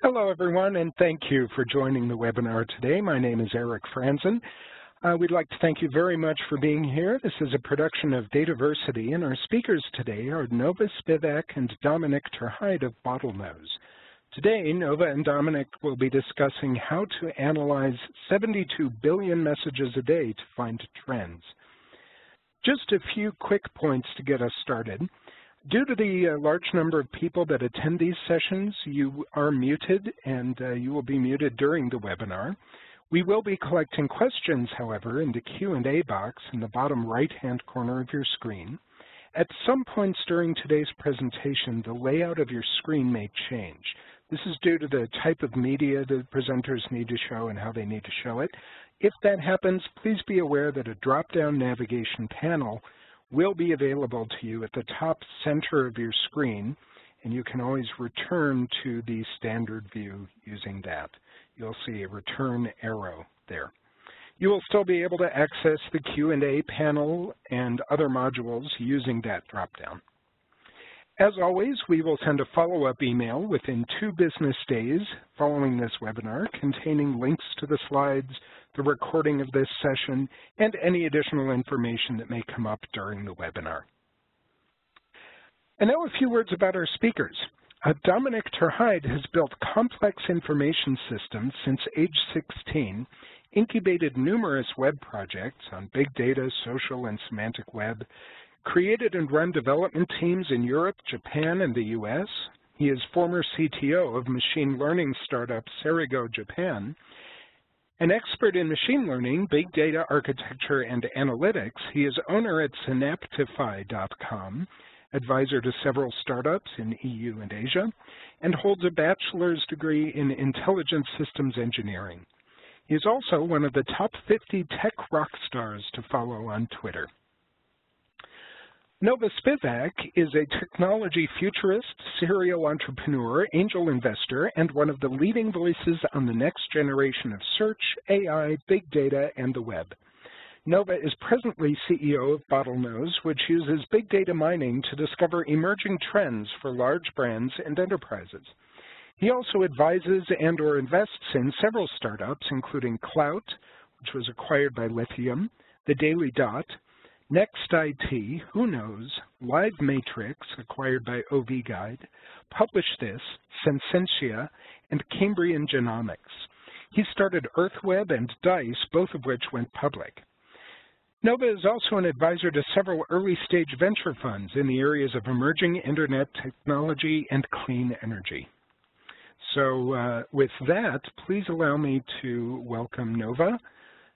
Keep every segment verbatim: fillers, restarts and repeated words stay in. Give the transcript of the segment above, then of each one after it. Hello, everyone, and thank you for joining the webinar today. My name is Eric Franzen. Uh, we'd like to thank you very much for being here. This is a production of Dataversity, and our speakers today are Nova Spivack and Dominiek ter Heide of Bottlenose. Today, Nova and Dominiek will be discussing how to analyze seventy-two billion messages a day to find trends. Just a few quick points to get us started. Due to the uh, large number of people that attend these sessions, you are muted and uh, you will be muted during the webinar. We will be collecting questions, however, in the Q and A box in the bottom right-hand corner of your screen. At some points during today's presentation, the layout of your screen may change. This is due to the type of media the presenters need to show and how they need to show it. If that happens, please be aware that a drop-down navigation panel will be available to you at the top center of your screen, and you can always return to the standard view using that. You'll see a return arrow there. You will still be able to access the Q and A panel and other modules using that drop-down. As always, we will send a follow-up email within two business days following this webinar containing links to the slides, the recording of this session, and any additional information that may come up during the webinar. And now a few words about our speakers. Uh, Dominiek ter Heide has built complex information systems since age sixteen, incubated numerous web projects on big data, social, and semantic web, created and run development teams in Europe, Japan, and the U S. He is former C T O of machine learning startup Serigo, Japan. An expert in machine learning, big data architecture, and analytics, he is owner at Synaptify dot com, advisor to several startups in E U and Asia, and holds a bachelor's degree in intelligent systems engineering. He is also one of the top fifty tech rock stars to follow on Twitter. Nova Spivack is a technology futurist, serial entrepreneur, angel investor, and one of the leading voices on the next generation of search, A I, big data, and the web. Nova is presently C E O of Bottlenose, which uses big data mining to discover emerging trends for large brands and enterprises. He also advises and or invests in several startups, including Clout, which was acquired by Lithium, The Daily Dot, Next I T, Who Knows, Live Matrix, acquired by OVGuide, Publish This, Sensentia, and Cambrian Genomics. He started EarthWeb and DICE, both of which went public. Nova is also an advisor to several early-stage venture funds in the areas of emerging internet technology and clean energy. So uh, with that, please allow me to welcome Nova.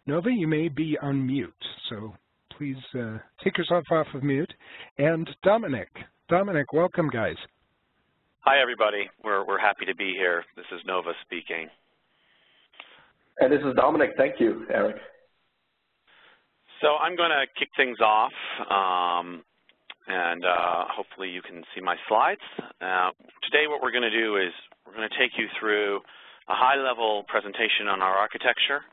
Nova, you may be on mute, so please uh, take yourself off of mute. And Dominiek, Dominiek, welcome, guys. Hi, everybody. We're, we're happy to be here. This is Nova speaking. And this is Dominiek. Thank you, Eric. So I'm going to kick things off, um, and uh, hopefully you can see my slides. Uh, today what we're going to do is we're going to take you through a high-level presentation on our architecture,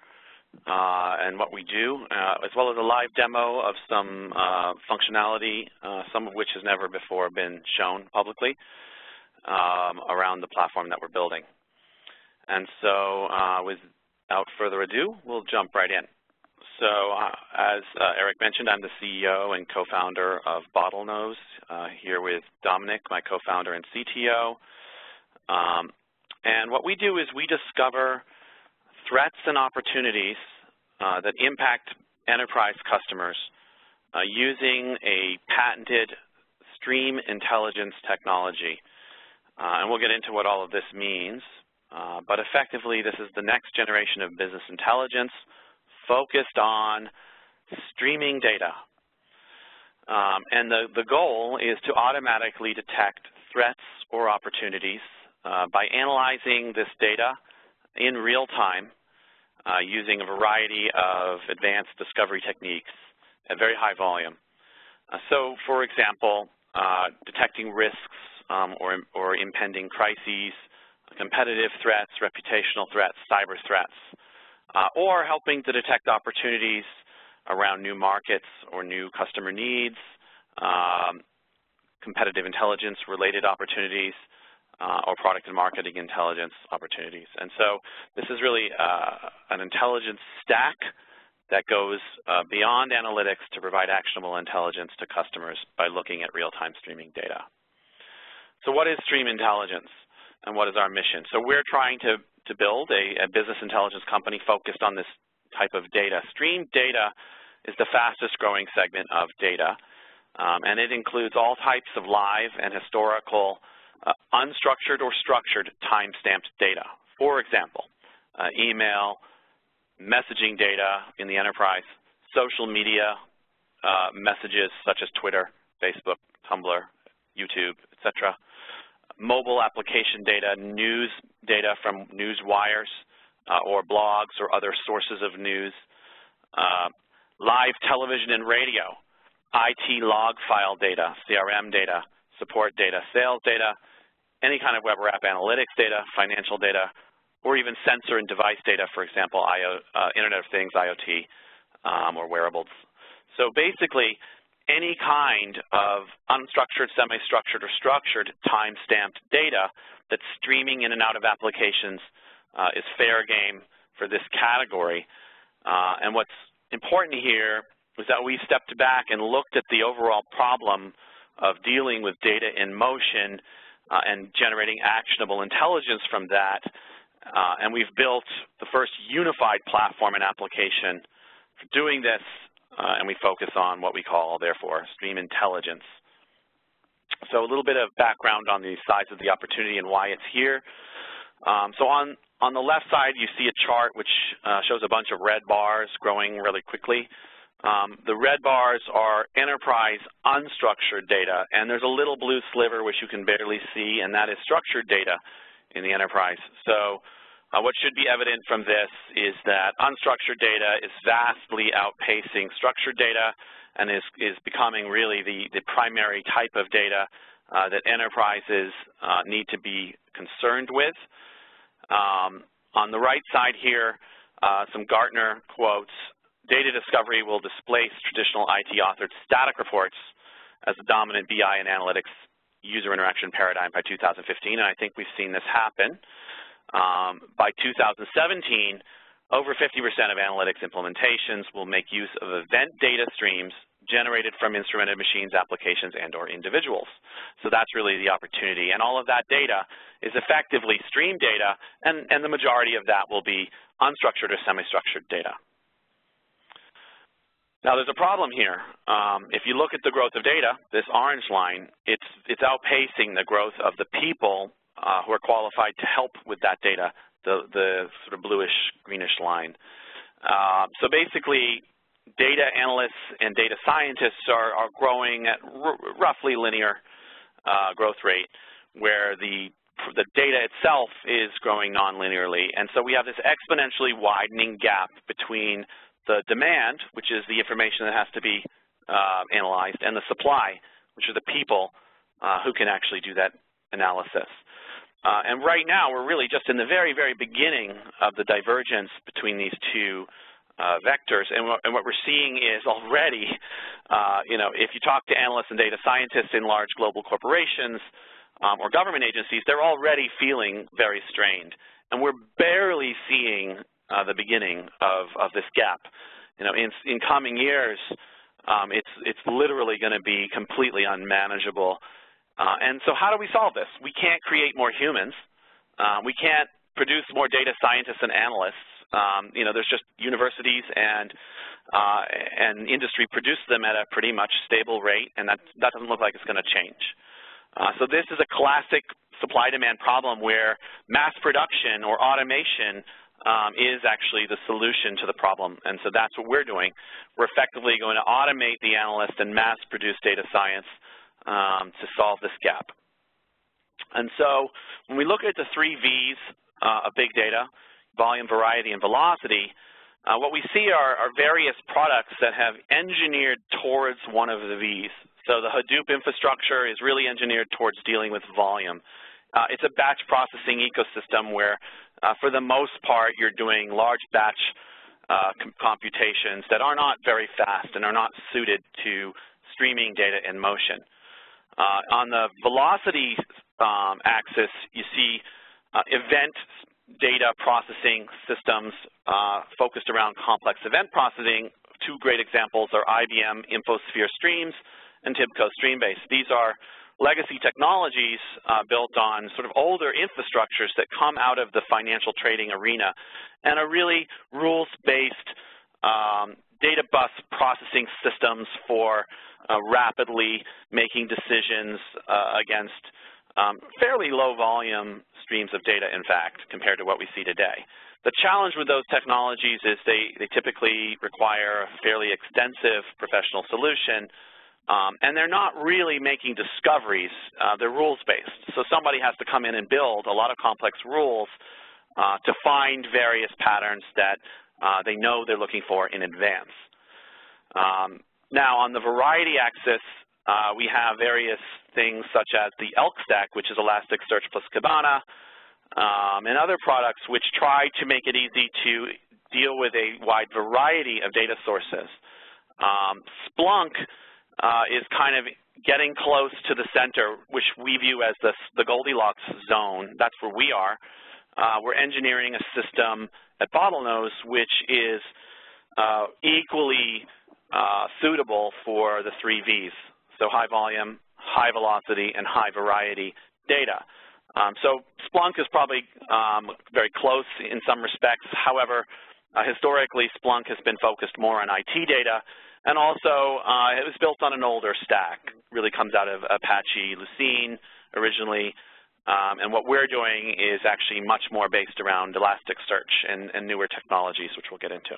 Uh, and what we do, uh, as well as a live demo of some uh, functionality, uh, some of which has never before been shown publicly um, around the platform that we're building. And so uh, without further ado, we'll jump right in. So uh, as uh, Eric mentioned, I'm the C E O and co-founder of Bottlenose, uh, here with Dominiek, my co-founder and C T O. Um, and what we do is we discover threats and opportunities uh, that impact enterprise customers uh, using a patented stream intelligence technology. Uh, and we'll get into what all of this means, uh, but effectively this is the next generation of business intelligence focused on streaming data. Um, and the, the goal is to automatically detect threats or opportunities uh, by analyzing this data in real time, Uh, using a variety of advanced discovery techniques at very high volume. Uh, so, for example, uh, detecting risks um, or, or impending crises, competitive threats, reputational threats, cyber threats, uh, or helping to detect opportunities around new markets or new customer needs, um, competitive intelligence related opportunities, uh, or product and marketing intelligence opportunities. And so this is really uh, an intelligence stack that goes uh, beyond analytics to provide actionable intelligence to customers by looking at real-time streaming data. So what is stream intelligence and what is our mission? So we're trying to, to build a, a business intelligence company focused on this type of data. Stream data is the fastest growing segment of data, um, and it includes all types of live and historical, uh, unstructured or structured timestamped data. For example, uh, email, messaging data in the enterprise, social media uh, messages such as Twitter, Facebook, Tumblr, YouTube, et cetera, mobile application data, news data from news wires uh, or blogs or other sources of news, uh, live television and radio, I T log file data, C R M data, support data, sales data, any kind of web or app analytics data, financial data, or even sensor and device data, for example, I O, uh, Internet of Things, I O T, um, or wearables. So basically, any kind of unstructured, semi-structured, or structured time-stamped data that's streaming in and out of applications uh, is fair game for this category. Uh, and what's important here is that we stepped back and looked at the overall problem of dealing with data in motion uh, and generating actionable intelligence from that. Uh, and we've built the first unified platform and application for doing this, uh, and we focus on what we call, therefore, stream intelligence. So a little bit of background on the size of the opportunity and why it's here. Um, so on, on the left side, you see a chart which uh, shows a bunch of red bars growing really quickly. Um, the red bars are enterprise unstructured data, and there's a little blue sliver which you can barely see, and that is structured data in the enterprise. So uh, what should be evident from this is that unstructured data is vastly outpacing structured data and is, is becoming really the, the primary type of data uh, that enterprises uh, need to be concerned with. Um, on the right side here, uh, some Gartner quotes, "Data discovery will displace traditional I T-authored static reports as the dominant B I and analytics user interaction paradigm by two thousand fifteen, and I think we've seen this happen. Um, by two thousand seventeen, over fifty percent of analytics implementations will make use of event data streams generated from instrumented machines, applications, and or individuals. So that's really the opportunity. And all of that data is effectively stream data, and, and the majority of that will be unstructured or semi-structured data. Now, there's a problem here. Um, if you look at the growth of data, this orange line, it's, it's outpacing the growth of the people uh, who are qualified to help with that data, the, the sort of bluish, greenish line. Uh, so basically, data analysts and data scientists are, are growing at r roughly linear uh, growth rate, where the, the data itself is growing non-linearly. And so we have this exponentially widening gap between the demand, which is the information that has to be uh, analyzed, and the supply, which are the people uh, who can actually do that analysis. Uh, and right now, we're really just in the very, very beginning of the divergence between these two uh, vectors. And what, and what we're seeing is already, uh, you know, if you talk to analysts and data scientists in large global corporations um, or government agencies, they're already feeling very strained. And we're barely seeing Uh, the beginning of, of this gap. You know, in, in coming years, um, it's, it's literally going to be completely unmanageable. Uh, and so how do we solve this? We can't create more humans. Uh, we can't produce more data scientists and analysts. Um, you know, there's just universities and, uh, and industry produce them at a pretty much stable rate, and that, that doesn't look like it's going to change. Uh, so this is a classic supply-demand problem where mass production or automation Um, is actually the solution to the problem. And so that's what we're doing. We're effectively going to automate the analyst and mass-produce data science um, to solve this gap. And so when we look at the three V's uh, of big data, volume, variety, and velocity, uh, what we see are, are various products that have engineered towards one of the V's. So the Hadoop infrastructure is really engineered towards dealing with volume. Uh, it's a batch processing ecosystem where, uh, for the most part, you're doing large batch uh, com computations that are not very fast and are not suited to streaming data in motion. Uh, on the velocity um, axis, you see uh, event data processing systems uh, focused around complex event processing. Two great examples are I B M InfoSphere Streams and TIBCO StreamBase. These are legacy technologies uh, built on sort of older infrastructures that come out of the financial trading arena, and are really rules-based um, data bus processing systems for uh, rapidly making decisions uh, against um, fairly low volume streams of data, in fact, compared to what we see today. The challenge with those technologies is they, they typically require a fairly extensive professional solution, um, and they're not really making discoveries. Uh, they're rules-based. So somebody has to come in and build a lot of complex rules uh, to find various patterns that uh, they know they're looking for in advance. Um, now, on the variety axis, uh, we have various things such as the ELK stack, which is Elasticsearch plus Kibana, Um, and other products which try to make it easy to deal with a wide variety of data sources. Um, Splunk uh, is kind of getting close to the center, which we view as the, the Goldilocks zone. That's where we are. Uh, we're engineering a system at Bottlenose which is uh, equally uh, suitable for the three Vs, so high volume, high velocity, and high variety data. Um, so Splunk is probably um, very close in some respects. However, uh, historically, Splunk has been focused more on I T data, and also uh, it was built on an older stack. It really comes out of Apache Lucene originally, um, and what we're doing is actually much more based around Elasticsearch and, and newer technologies, which we'll get into.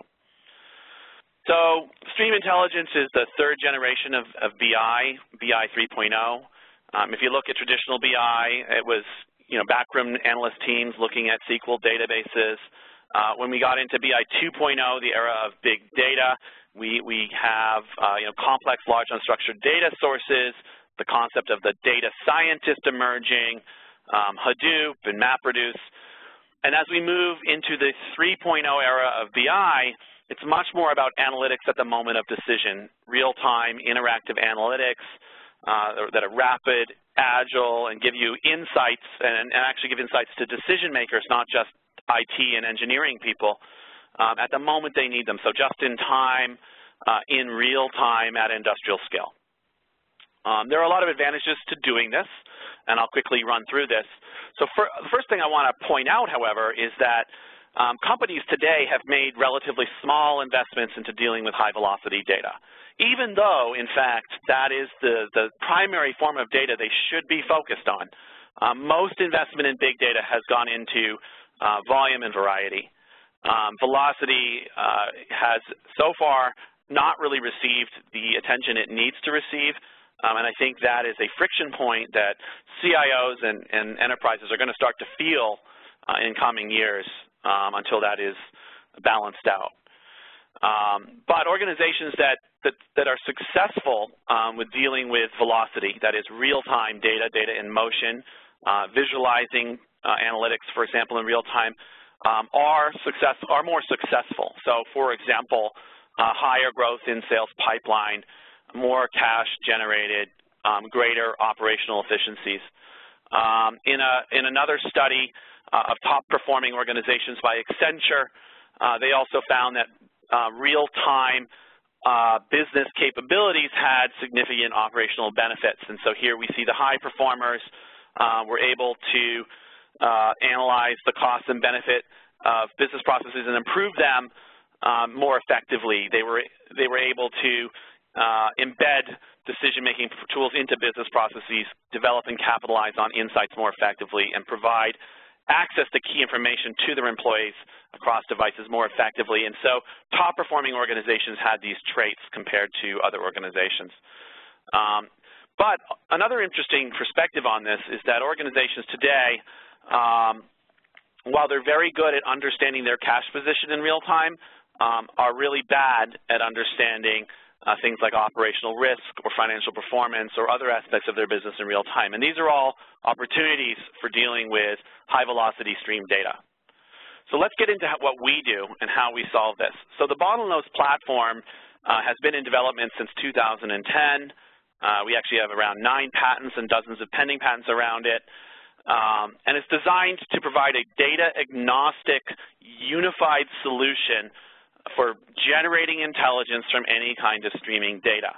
So Stream Intelligence is the third generation of, of B I, B I three point oh. Um, if you look at traditional B I, it was, you know, backroom analyst teams looking at S Q L databases. Uh, when we got into B I two point oh, the era of big data, we, we have, uh, you know, complex, large, unstructured data sources, the concept of the data scientist emerging, um, Hadoop and MapReduce. And as we move into the three point oh era of B I, it's much more about analytics at the moment of decision, real-time interactive analytics, Uh, that are rapid, agile, and give you insights, and, and actually give insights to decision makers, not just I T and engineering people, um, at the moment they need them. So just in time, uh, in real time, at industrial scale. Um, there are a lot of advantages to doing this, and I'll quickly run through this. So for, the first thing I want to point out, however, is that Um, companies today have made relatively small investments into dealing with high-velocity data, even though, in fact, that is the, the primary form of data they should be focused on. Um, most investment in big data has gone into uh, volume and variety. Um, velocity uh, has so far not really received the attention it needs to receive, um, and I think that is a friction point that C I Os and, and enterprises are going to start to feel uh, in coming years. Um, until that is balanced out. Um, but organizations that, that, that are successful um, with dealing with velocity, that is real-time data, data in motion, uh, visualizing uh, analytics, for example, in real time, um, are, success, are more successful. So, for example, uh, higher growth in sales pipeline, more cash generated, um, greater operational efficiencies. Um, in, a, in another study, Uh, of top-performing organizations by Accenture. Uh, they also found that uh, real-time uh, business capabilities had significant operational benefits. And so here we see the high performers uh, were able to uh, analyze the cost and benefit of business processes and improve them um, more effectively. They were, they were able to uh, embed decision-making tools into business processes, develop and capitalize on insights more effectively, and provide access to key information to their employees across devices more effectively. And so top-performing organizations had these traits compared to other organizations. Um, but another interesting perspective on this is that organizations today, um, while they're very good at understanding their cash position in real time, um, are really bad at understanding uh, things like operational risk or financial performance or other aspects of their business in real time. And these are all opportunities for dealing with high-velocity stream data. So let's get into what we do and how we solve this. So the Bottlenose platform uh, has been in development since two thousand ten. Uh, we actually have around nine patents and dozens of pending patents around it. Um, and it's designed to provide a data-agnostic, unified solution for generating intelligence from any kind of streaming data.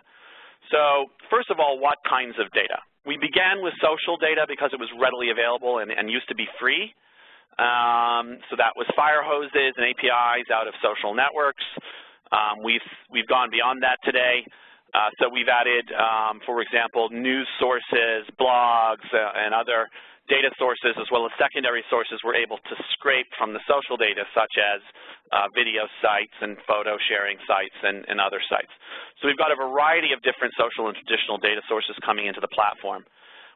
So first of all, what kinds of data? We began with social data because it was readily available and, and used to be free. Um, so that was fire hoses and A P Is out of social networks. Um, we've, we've gone beyond that today. Uh, so we've added, um, for example, news sources, blogs, uh, and other data sources, as well as secondary sources we're able to scrape from the social data, such as uh, video sites and photo sharing sites and, and other sites. So we've got a variety of different social and traditional data sources coming into the platform.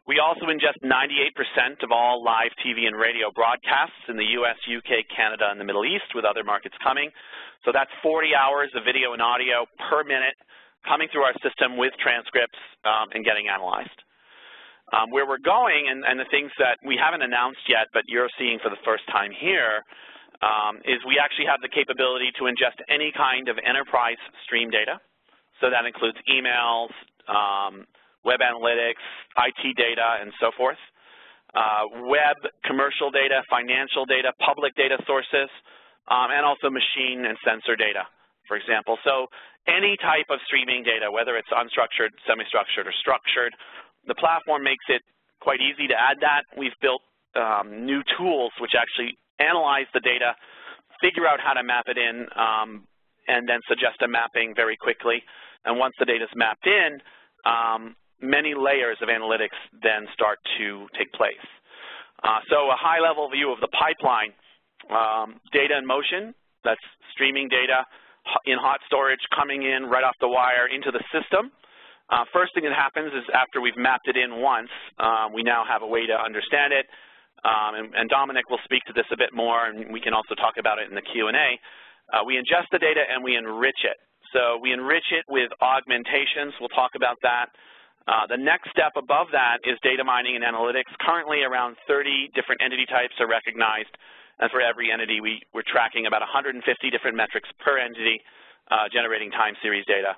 We also ingest ninety-eight percent of all live T V and radio broadcasts in the U S, U K, Canada, and the Middle East, with other markets coming. So that's forty hours of video and audio per minute coming through our system with transcripts um, and getting analyzed. Um, where we're going, and, and the things that we haven't announced yet but you're seeing for the first time here, um, is we actually have the capability to ingest any kind of enterprise stream data. So that includes emails, um, web analytics, I T data, and so forth. Uh, web, commercial data, financial data, public data sources, um, and also machine and sensor data, for example. So any type of streaming data, whether it's unstructured, semi-structured, or structured, the platform makes it quite easy to add that. We've built um, new tools which actually analyze the data, figure out how to map it in, um, and then suggest a mapping very quickly. And once the data is mapped in, um, many layers of analytics then start to take place. Uh, so a high-level view of the pipeline, um, data in motion, that's streaming data in hot storage coming in right off the wire into the system. Uh, first thing that happens is after we've mapped it in once, uh, we now have a way to understand it, um, and, and Dominiek will speak to this a bit more, and we can also talk about it in the Q and A. Uh, we ingest the data and we enrich it. So we enrich it with augmentations. We'll talk about that. Uh, the next step above that is data mining and analytics. Currently around thirty different entity types are recognized, and for every entity we, we're tracking about one hundred fifty different metrics per entity, uh, generating time series data.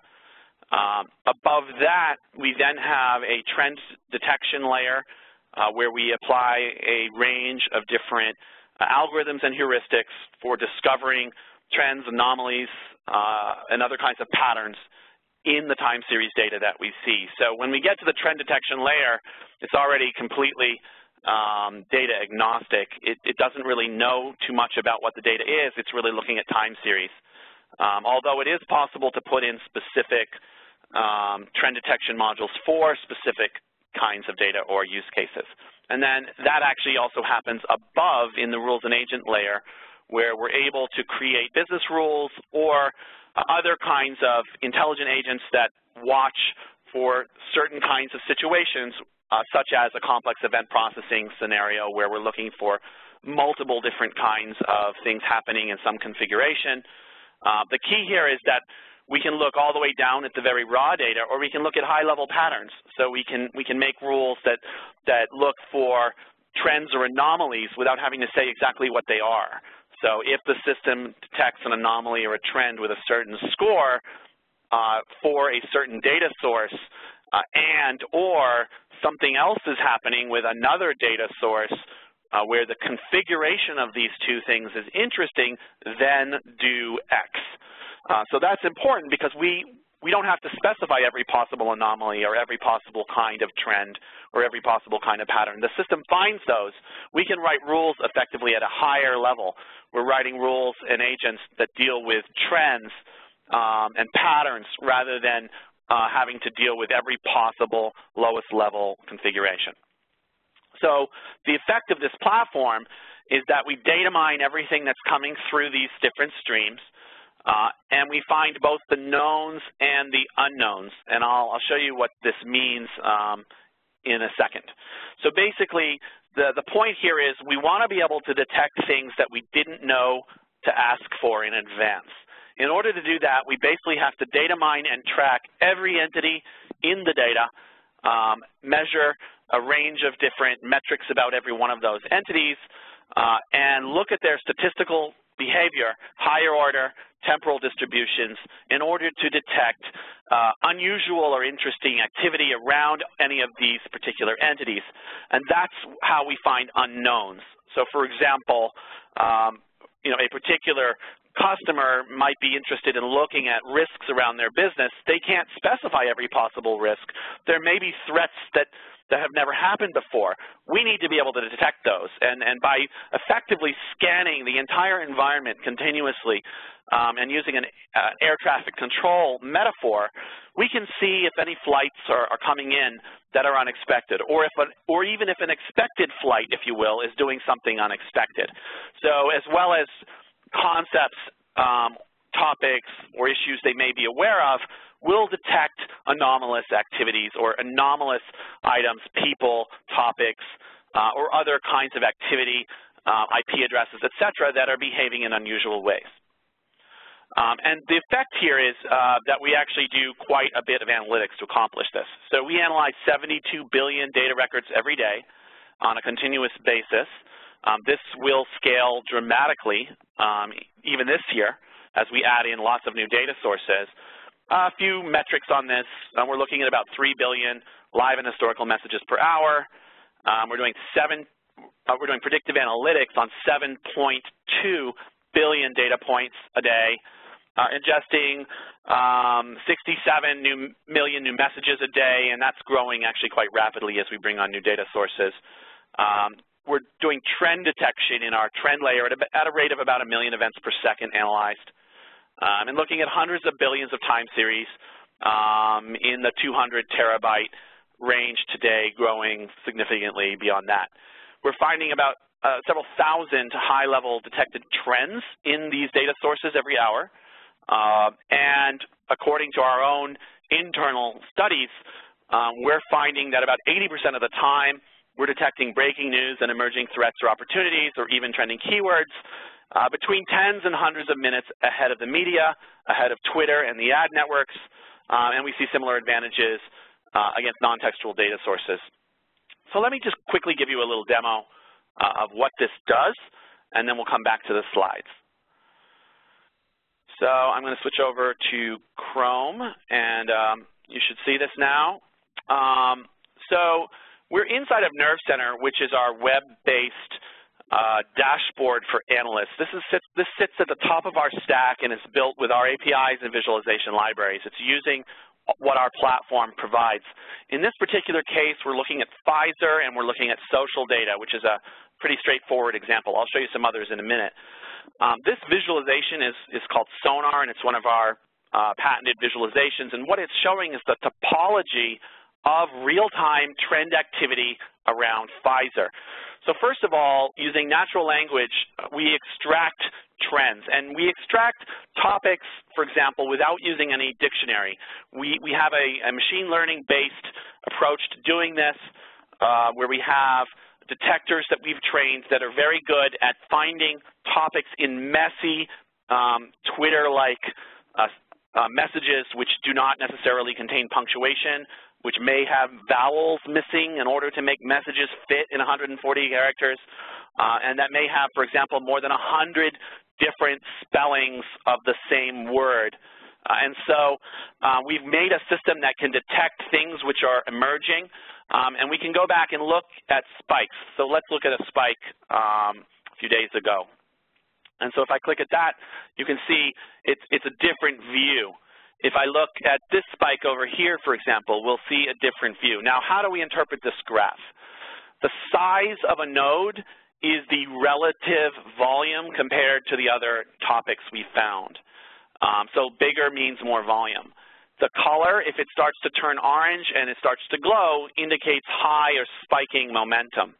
Um, above that, we then have a trend detection layer uh, where we apply a range of different uh, algorithms and heuristics for discovering trends, anomalies, uh, and other kinds of patterns in the time series data that we see. So when we get to the trend detection layer, it's already completely um, data agnostic. It, it doesn't really know too much about what the data is. It's really looking at time series. Um, although it is possible to put in specific Um, trend detection modules for specific kinds of data or use cases. And then that actually also happens above in the rules and agent layer, where we're able to create business rules or other kinds of intelligent agents that watch for certain kinds of situations, uh, such as a complex event processing scenario where we're looking for multiple different kinds of things happening in some configuration. Uh, the key here is that we can look all the way down at the very raw data, or we can look at high-level patterns. So we can we can make rules that that look for trends or anomalies without having to say exactly what they are. So if the system detects an anomaly or a trend with a certain score uh, for a certain data source, uh, and or something else is happening with another data source uh, where the configuration of these two things is interesting, then do X. Uh, so that's important because we, we don't have to specify every possible anomaly or every possible kind of trend or every possible kind of pattern. The system finds those. We can write rules effectively at a higher level. We're writing rules and agents that deal with trends um, and patterns rather than uh, having to deal with every possible lowest level configuration. So the effect of this platform is that we data mine everything that's coming through these different streams. Uh, and we find both the knowns and the unknowns, and I'll, I'll show you what this means um, in a second. So basically, the, the point here is we want to be able to detect things that we didn't know to ask for in advance. In order to do that, we basically have to data mine and track every entity in the data, um, measure a range of different metrics about every one of those entities, uh, and look at their statistical behavior, higher order temporal distributions in order to detect uh, unusual or interesting activity around any of these particular entities. And that's how we find unknowns. So for example, um, you know, a particular customer might be interested in looking at risks around their business. They can't specify every possible risk. There may be threats that, that have never happened before. We need to be able to detect those. And, and by effectively scanning the entire environment continuously um, and using an uh, air traffic control metaphor, we can see if any flights are, are coming in that are unexpected, or if an, or even if an expected flight, if you will, is doing something unexpected. So as well as concepts, um, topics, or issues they may be aware of, will detect anomalous activities or anomalous items, people, topics, uh, or other kinds of activity, uh, I P addresses, et cetera, that are behaving in unusual ways. Um, and the effect here is uh, that we actually do quite a bit of analytics to accomplish this. So we analyze seventy-two billion data records every day on a continuous basis. Um, this will scale dramatically, um, even this year, as we add in lots of new data sources. A few metrics on this. Um, we're looking at about three billion live and historical messages per hour. Um, we're doing seven. Uh, we're doing predictive analytics on seven point two billion data points a day. Uh, ingesting um, sixty-seven new, million new messages a day, and that's growing actually quite rapidly as we bring on new data sources. Um, We're doing trend detection in our trend layer at a, at a rate of about a million events per second analyzed, um, and looking at hundreds of billions of time series um, in the two hundred terabyte range today, growing significantly beyond that. We're finding about uh, several thousand high-level detected trends in these data sources every hour, uh, and according to our own internal studies, uh, we're finding that about eighty percent of the time we're detecting breaking news and emerging threats or opportunities, or even trending keywords, uh, between tens and hundreds of minutes ahead of the media, ahead of Twitter and the ad networks, uh, and we see similar advantages uh, against non-textual data sources. So let me just quickly give you a little demo uh, of what this does, and then we'll come back to the slides. So I'm going to switch over to Chrome, and um, you should see this now. Um, so we're inside of Nerve Center, which is our web-based uh, dashboard for analysts. This, is, this sits at the top of our stack and is built with our A P Is and visualization libraries. It's using what our platform provides. In this particular case, we're looking at Pfizer and we're looking at social data, which is a pretty straightforward example. I'll show you some others in a minute. Um, this visualization is, is called Sonar, and it's one of our uh, patented visualizations. And what it's showing is the topology of real-time trend activity around Pfizer. So first of all, using natural language, we extract trends, and we extract topics, for example, without using any dictionary. We, we have a, a machine learning-based approach to doing this, uh, where we have detectors that we've trained that are very good at finding topics in messy, um, Twitter-like uh, uh, messages which do not necessarily contain punctuation, which may have vowels missing in order to make messages fit in one hundred forty characters, uh, and that may have, for example, more than one hundred different spellings of the same word. Uh, and so uh, we've made a system that can detect things which are emerging, um, and we can go back and look at spikes. So let's look at a spike um, a few days ago. And so if I click at that, you can see it's, it's a different view. If I look at this spike over here, for example, we'll see a different view. Now, how do we interpret this graph? The size of a node is the relative volume compared to the other topics we found. Um, so bigger means more volume. The color, if it starts to turn orange and it starts to glow, indicates high or spiking momentum.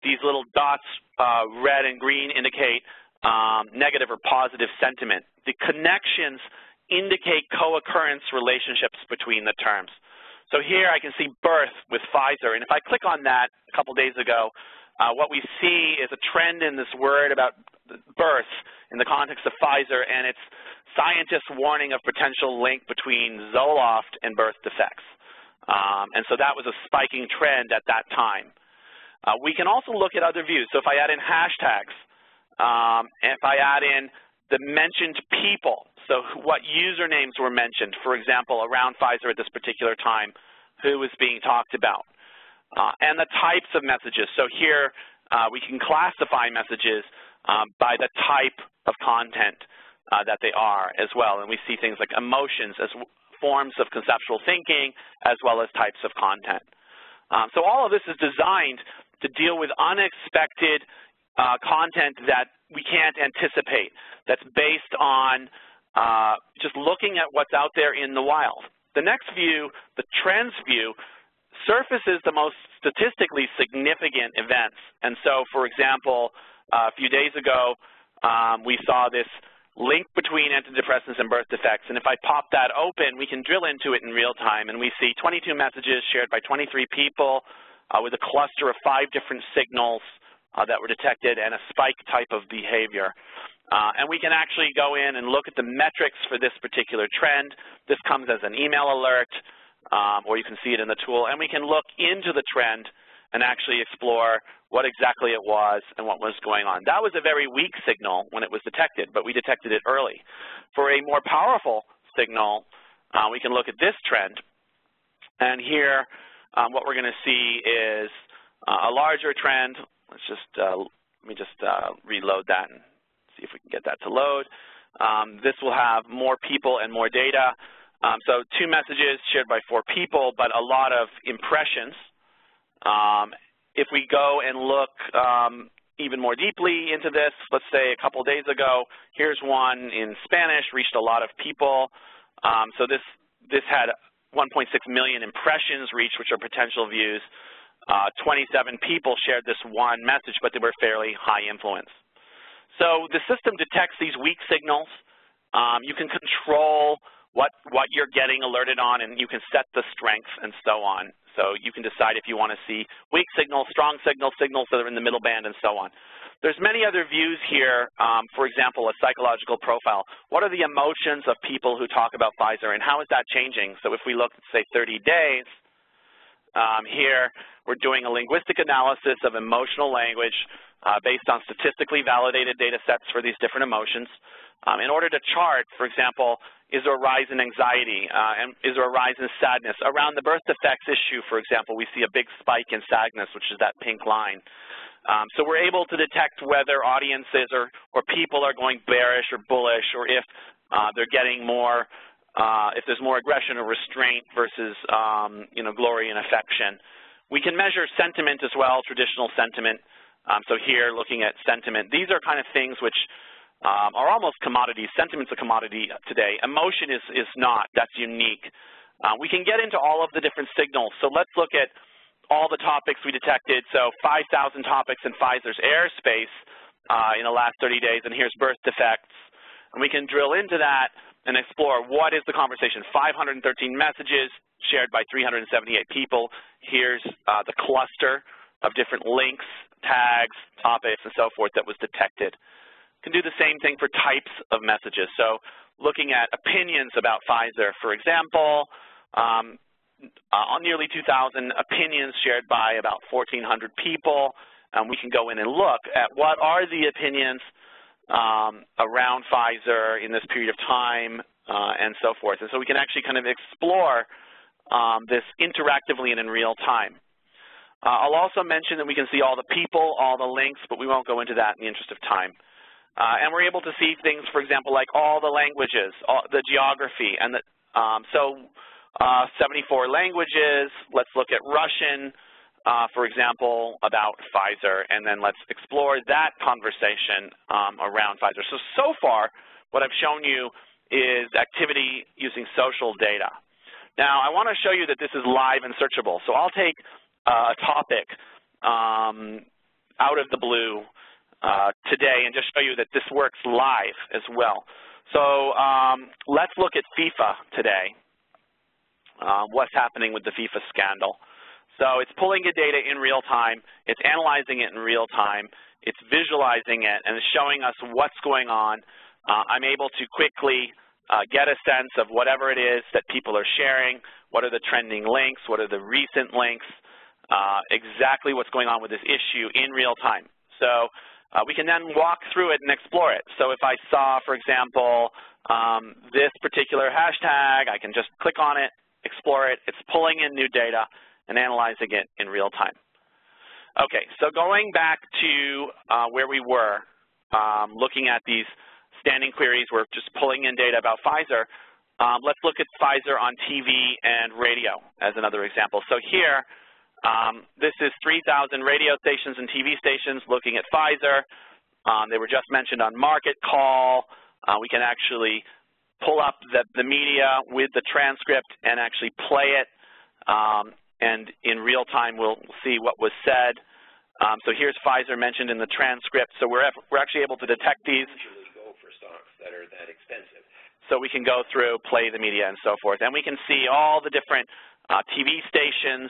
These little dots, uh, red and green, indicate um, negative or positive sentiment. The connections indicate co-occurrence relationships between the terms. So here I can see birth with Pfizer, and if I click on that a couple days ago, uh, what we see is a trend in this word about birth in the context of Pfizer and its scientists' warning of potential link between Zoloft and birth defects. Um, and so that was a spiking trend at that time. Uh, we can also look at other views. So if I add in hashtags, Um, and if I add in the mentioned people, so what usernames were mentioned, for example, around Pfizer at this particular time, who was being talked about, uh, and the types of messages. So here uh, we can classify messages um, by the type of content uh, that they are as well. And we see things like emotions as forms of conceptual thinking as well as types of content. Um, so all of this is designed to deal with unexpected uh, content that we can't anticipate, that's based on uh, just looking at what's out there in the wild. The next view, the trends view, surfaces the most statistically significant events. And so, for example, uh, a few days ago, um, we saw this link between antidepressants and birth defects. And if I pop that open, we can drill into it in real time. And we see twenty-two messages shared by twenty-three people uh, with a cluster of five different signals Uh, that were detected and a spike type of behavior. Uh, and we can actually go in and look at the metrics for this particular trend. This comes as an email alert, um, or you can see it in the tool. And we can look into the trend and actually explore what exactly it was and what was going on. That was a very weak signal when it was detected, but we detected it early. For a more powerful signal, uh, we can look at this trend. And here, um, what we're going to see is uh, a larger trend. Let's just, uh, let me just uh, reload that and see if we can get that to load. Um, this will have more people and more data. Um, so two messages shared by four people, but a lot of impressions. Um, if we go and look um, even more deeply into this, let's say a couple days ago, here's one in Spanish, reached a lot of people. Um, so this, this had one point six million impressions reached, which are potential views. Uh, twenty-seven people shared this one message, but they were fairly high influence. So the system detects these weak signals. Um, you can control what, what you're getting alerted on, and you can set the strength and so on. So you can decide if you want to see weak signals, strong signals, signals that are in the middle band, and so on. There's many other views here, um, for example, a psychological profile. What are the emotions of people who talk about Pfizer, and how is that changing? So if we look at, say, thirty days, Um, here, we're doing a linguistic analysis of emotional language uh, based on statistically validated data sets for these different emotions um, in order to chart, for example, is there a rise in anxiety, uh, and is there a rise in sadness? Around the birth defects issue, for example, we see a big spike in sadness, which is that pink line. Um, so we're able to detect whether audiences or, or people are going bearish or bullish, or if uh, they're getting more Uh, if there's more aggression or restraint versus, um, you know, glory and affection. We can measure sentiment as well, traditional sentiment. Um, so here, looking at sentiment, these are kind of things which um, are almost commodities. Sentiment's a commodity today. Emotion is, is not. That's unique. Uh, we can get into all of the different signals. So let's look at all the topics we detected. So five thousand topics in Pfizer's airspace uh, in the last thirty days, and here's birth defects. And we can drill into that and explore what is the conversation. five hundred thirteen messages shared by three hundred seventy-eight people. Here's uh, the cluster of different links, tags, topics, and so forth that was detected. Can do the same thing for types of messages. So looking at opinions about Pfizer, for example, um, uh, on nearly two thousand opinions shared by about fourteen hundred people, and we can go in and look at what are the opinions Um, around Pfizer in this period of time uh, and so forth. And so we can actually kind of explore um, this interactively and in real time. Uh, I'll also mention that we can see all the people, all the links, but we won't go into that in the interest of time. Uh, and we're able to see things, for example, like all the languages, all, the geography, and the, um, so uh, seventy-four languages. Let's look at Russian, Uh, for example, about Pfizer, and then let's explore that conversation um, around Pfizer. So, so far, what I've shown you is activity using social data. Now, I want to show you that this is live and searchable. So I'll take uh, a topic um, out of the blue uh, today and just show you that this works live as well. So um, let's look at FIFA today, uh, what's happening with the FIFA scandal. So it's pulling the data in real time, it's analyzing it in real time, it's visualizing it, and it's showing us what's going on. Uh, I'm able to quickly uh, get a sense of whatever it is that people are sharing, what are the trending links, what are the recent links, uh, exactly what's going on with this issue in real time. So Uh, we can then walk through it and explore it. So if I saw, for example, um, this particular hashtag, I can just click on it, explore it. It's pulling in new data and analyzing it in real time. Okay, so going back to uh, where we were, um, looking at these standing queries, we're just pulling in data about Pfizer. Um, let's look at Pfizer on T V and radio as another example. So here, Um, this is three thousand radio stations and T V stations looking at Pfizer. Um, they were just mentioned on Market Call. Uh, we can actually pull up the, the media with the transcript and actually play it. Um, and in real time, we'll see what was said. Um, so here's Pfizer mentioned in the transcript. So we're, we're actually able to detect these. Usually go for stocks that are that expensive. So we can go through, play the media, and so forth. And we can see all the different uh, T V stations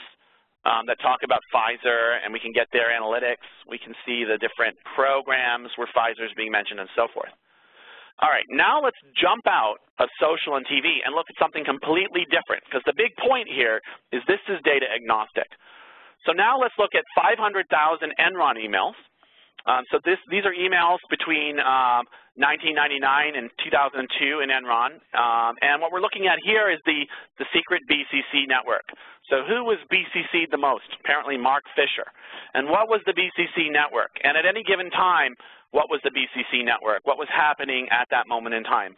Um, that talk about Pfizer, and we can get their analytics. We can see the different programs where Pfizer is being mentioned and so forth. All right, now let's jump out of social and T V and look at something completely different, because the big point here is this is data agnostic. So now let's look at five hundred thousand Enron emails. Um, so this, these are emails between um, nineteen ninety-nine and two thousand two in Enron. Um, and what we're looking at here is the, the secret B C C network. So who was B C C'd the most? Apparently Mark Fisher. And what was the B C C network? And at any given time, what was the B C C network? What was happening at that moment in time?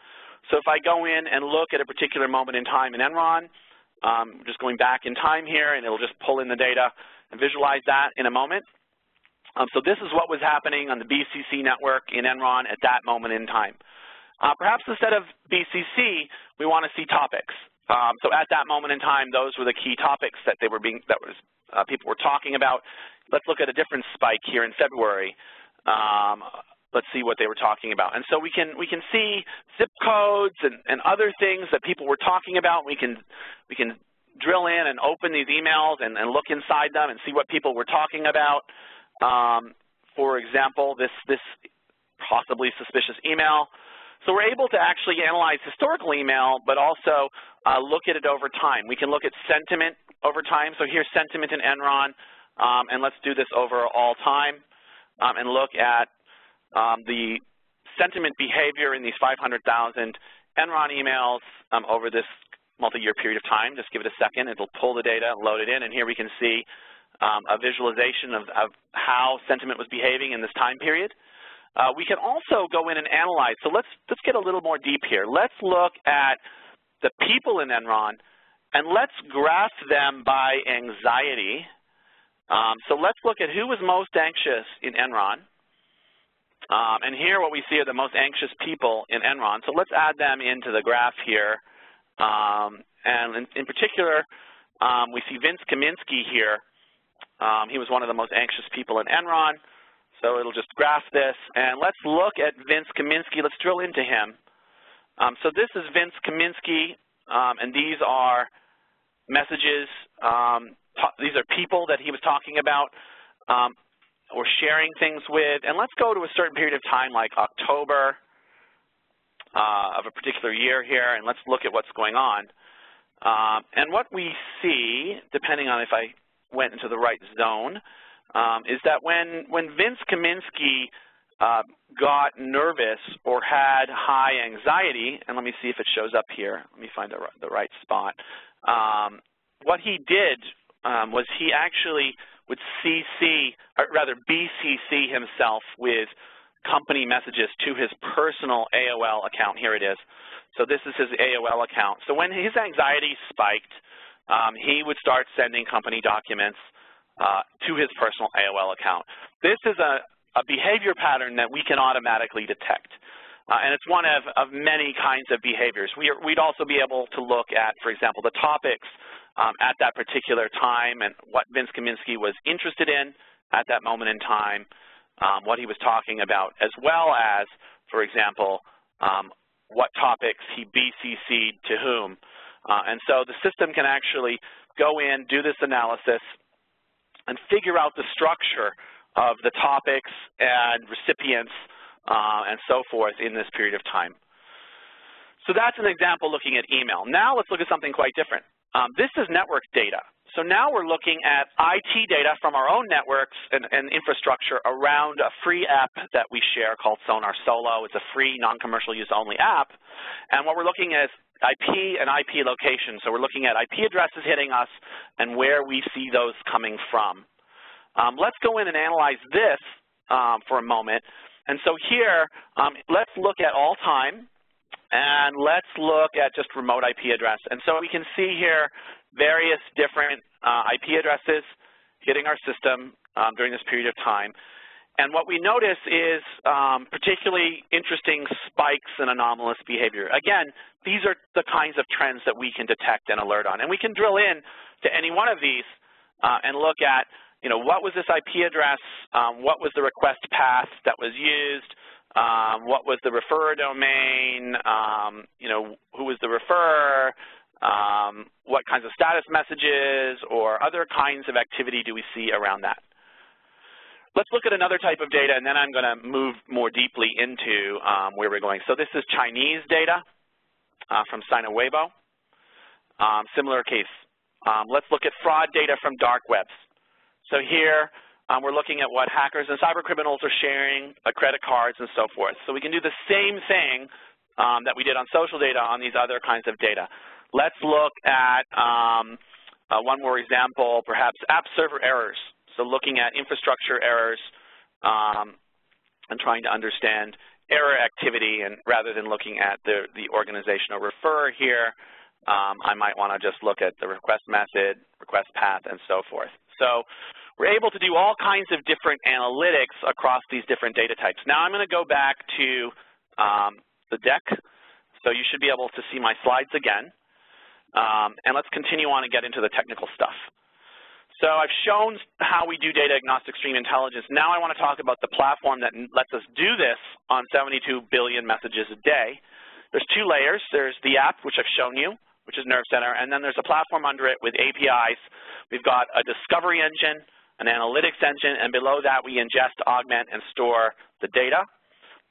So if I go in and look at a particular moment in time in Enron, um, just going back in time here, and it'll just pull in the data and visualize that in a moment. Um, so this is what was happening on the B C C network in Enron at that moment in time. Uh, perhaps instead of B C C, we want to see topics. Um, so at that moment in time, those were the key topics that they were being, that was uh, people were talking about. Let's look at a different spike here in February. Um, let's see what they were talking about. And so we can we can see zip codes and, and other things that people were talking about. We can we can drill in and open these emails and, and look inside them and see what people were talking about. Um, for example, this this possibly suspicious email. So we're able to actually analyze historical email, but also uh, look at it over time. We can look at sentiment over time. So here's sentiment in Enron, um, and let's do this over all time um, and look at um, the sentiment behavior in these five hundred thousand Enron emails um, over this multi-year period of time. Just give it a second. It'll pull the data and load it in, and here we can see um, a visualization of, of how sentiment was behaving in this time period. Uh, we can also go in and analyze. So let's let's get a little more deep here. Let's look at the people in Enron, and let's graph them by anxiety. Um, so let's look at who was most anxious in Enron. Um, and here what we see are the most anxious people in Enron. So let's add them into the graph here. Um, and in, in particular, um, we see Vince Kaminski here. Um, he was one of the most anxious people in Enron. So it'll just graph this, and let's look at Vince Kaminski. Let's drill into him. Um, so this is Vince Kaminski, um, and these are messages. Um, these are people that he was talking about um, or sharing things with. And let's go to a certain period of time, like October uh, of a particular year here, and let's look at what's going on. Um, and what we see, depending on if I went into the right zone, Um, is that when, when Vince Kaminski uh, got nervous or had high anxiety, and let me see if it shows up here. Let me find the, the right spot. Um, what he did um, was he actually would C C, or rather B C C himself with company messages to his personal A O L account. Here it is. So this is his A O L account. So when his anxiety spiked, um, he would start sending company documents Uh, to his personal A O L account. This is a, a behavior pattern that we can automatically detect. Uh, and it's one of, of many kinds of behaviors. We are, we'd also be able to look at, for example, the topics um, at that particular time and what Vince Kaminski was interested in at that moment in time, um, what he was talking about, as well as, for example, um, what topics he B C C'd to whom. Uh, and so the system can actually go in, do this analysis, and figure out the structure of the topics and recipients uh, and so forth in this period of time. So that's an example looking at email. Now let's look at something quite different. Um, this is network data. So now we're looking at I T data from our own networks and, and infrastructure around a free app that we share called Sonar Solo. It's a free, non-commercial use only app. And what we're looking at is I P and I P location. So we're looking at I P addresses hitting us and where we see those coming from. Um, let's go in and analyze this um, for a moment. And so here, um, let's look at all time, and let's look at just remote I P address. And so we can see here various different uh, I P addresses hitting our system um, during this period of time. And what we notice is um, particularly interesting spikes in anomalous behavior. Again, these are the kinds of trends that we can detect and alert on. And we can drill in to any one of these uh, and look at, you know, what was this I P address, um, what was the request path that was used, um, what was the referrer domain, um, you know, who was the referrer, um, what kinds of status messages or other kinds of activity do we see around that. Let's look at another type of data, and then I'm going to move more deeply into um, where we're going. So this is Chinese data uh, from Sina Weibo, um, similar case. Um, let's look at fraud data from dark webs. So here um, we're looking at what hackers and cyber criminals are sharing, uh, credit cards and so forth. So we can do the same thing um, that we did on social data on these other kinds of data. Let's look at um, uh, one more example, perhaps app server errors. So looking at infrastructure errors um, and trying to understand error activity, and rather than looking at the, the organizational referrer here, um, I might want to just look at the request method, request path, and so forth. So we're able to do all kinds of different analytics across these different data types. Now I'm going to go back to um, the deck, so you should be able to see my slides again. Um, and let's continue on and get into the technical stuff. So I've shown how we do data agnostic stream intelligence. Now I want to talk about the platform that lets us do this on seventy-two billion messages a day. There's two layers. There's the app, which I've shown you, which is Nerve Center, and then there's a platform under it with A P Is. We've got a discovery engine, an analytics engine, and below that we ingest, augment, and store the data.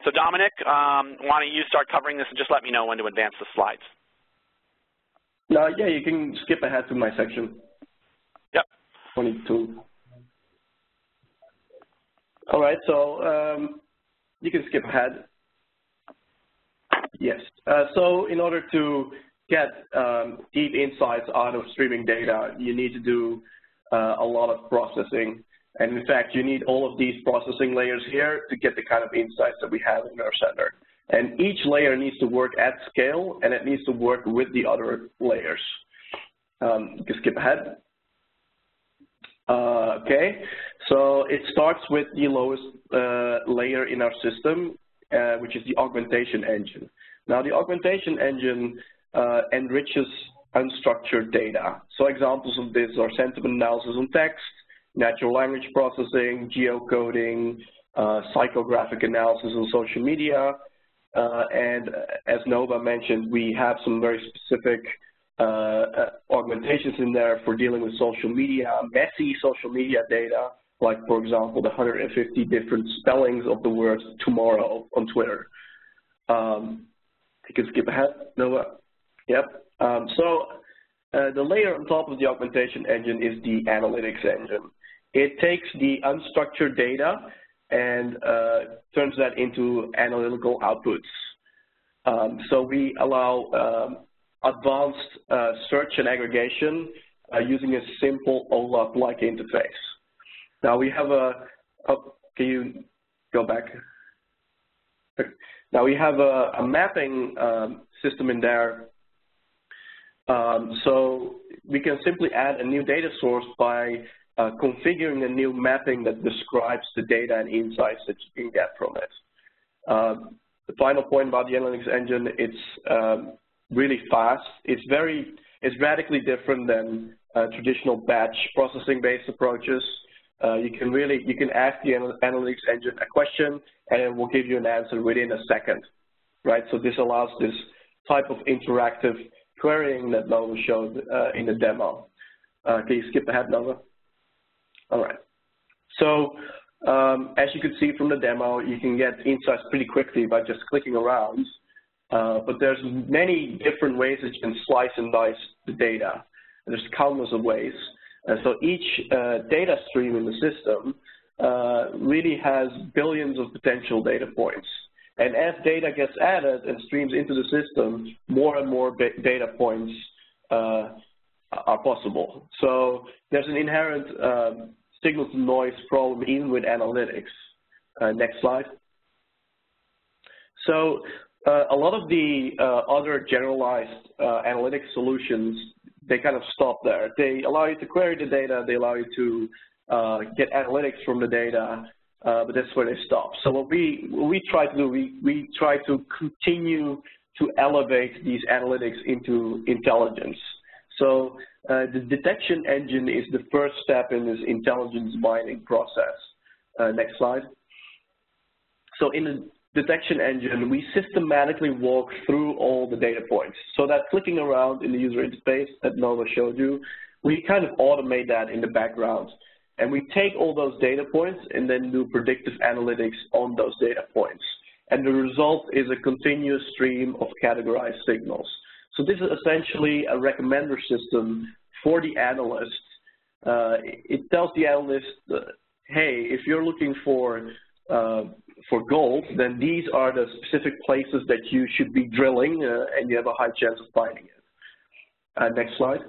So Dominiek, um, why don't you start covering this and just let me know when to advance the slides. Uh, yeah, you can skip ahead to my section. twenty-two. All right, so um, you can skip ahead. Yes. Uh, so in order to get um, deep insights out of streaming data, you need to do uh, a lot of processing. And in fact, you need all of these processing layers here to get the kind of insights that we have in Nerve Center. And each layer needs to work at scale, and it needs to work with the other layers. Um, you can skip ahead. Uh, okay, so it starts with the lowest uh, layer in our system, uh, which is the augmentation engine. Now, the augmentation engine uh, enriches unstructured data. So examples of this are sentiment analysis on text, natural language processing, geocoding, uh, psychographic analysis on social media, uh, and as Nova mentioned, we have some very specific Uh, uh, augmentations in there for dealing with social media, messy social media data, like, for example, the one hundred fifty different spellings of the word tomorrow on Twitter. Um, you can skip ahead, Nova. Yep. Um, so uh, the layer on top of the augmentation engine is the analytics engine. It takes the unstructured data and uh, turns that into analytical outputs. Um, so we allow um, advanced uh, search and aggregation uh, using a simple O LAP-like interface. Now we have a, oh, can you go back? Now we have a, a mapping um, system in there. Um, so we can simply add a new data source by uh, configuring a new mapping that describes the data and insights that you can get from it. Uh, the final point about the analytics engine, it's um, really fast. It's very, it's radically different than uh, traditional batch processing-based approaches. Uh, you can really, you can ask the analytics engine a question, and it will give you an answer within a second, right? So this allows this type of interactive querying that Nova showed uh, in the demo. Uh, can you skip ahead, Nova? All right. So um, as you could see from the demo, you can get insights pretty quickly by just clicking around. Uh, but there's many different ways that you can slice and dice the data. There's countless of ways. And so each uh, data stream in the system uh, really has billions of potential data points. And as data gets added and streams into the system, more and more data points uh, are possible. So there's an inherent uh, signal-to-noise problem even with analytics. Uh, next slide. So uh, a lot of the uh, other generalized uh, analytics solutions, they kind of stop there. They allow you to query the data, they allow you to uh, get analytics from the data, uh, but that's where they stop. So what we, what we try to do, we, we try to continue to elevate these analytics into intelligence. So uh, the detection engine is the first step in this intelligence mining process. Uh, next slide. So in the detection engine, we systematically walk through all the data points. So that clicking around in the user interface that Nova showed you, we kind of automate that in the background. And we take all those data points and then do predictive analytics on those data points. And the result is a continuous stream of categorized signals. So this is essentially a recommender system for the analyst. Uh, it tells the analyst, uh, hey, if you're looking for uh, for gold, then these are the specific places that you should be drilling, uh, and you have a high chance of finding it. Uh, next slide.